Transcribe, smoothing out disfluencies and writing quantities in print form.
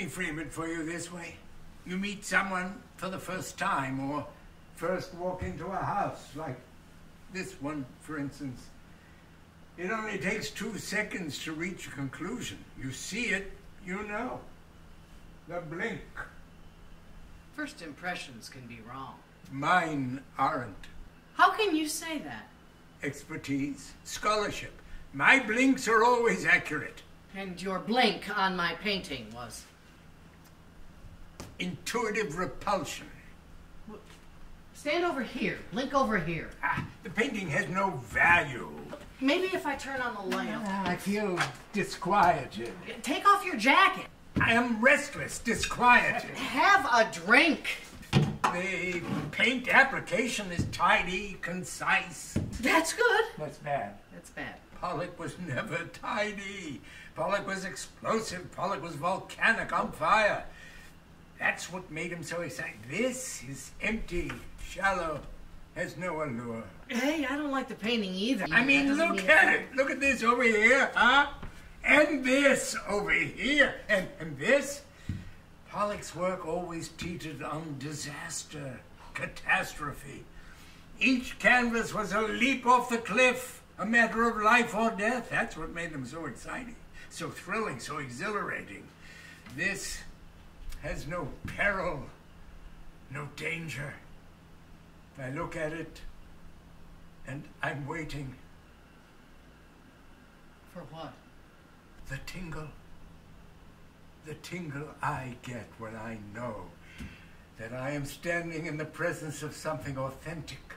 me frame it for you this way. You meet someone for the first time or first walk into a house, like this one, for instance. It only takes 2 seconds to reach a conclusion. You see it, you know. The blink. First impressions can be wrong. Mine aren't. How can you say that? Expertise, scholarship. My blinks are always accurate. And your blink on my painting was? Intuitive repulsion. Stand over here. Blink over here. Ah, the painting has no value. Maybe if I turn on the lamp. I feel disquieted. Take off your jacket. I am restless, disquieted. Have a drink. The paint application is tidy, concise. That's good. That's bad. That's bad. Pollock was never tidy. Pollock was explosive. Pollock was volcanic, on fire. That's what made him so exciting. This is empty, shallow, has no allure. Hey, I don't like the painting either. I mean, look at it. Look at this over here, huh? And this over here, and this. Pollock's work always teetered on disaster, catastrophe. Each canvas was a leap off the cliff, a matter of life or death. That's what made them so exciting, so thrilling, so exhilarating. This has no peril, no danger. I look at it, and I'm waiting. For what? The tingle. The tingle I get when I know that I am standing in the presence of something authentic.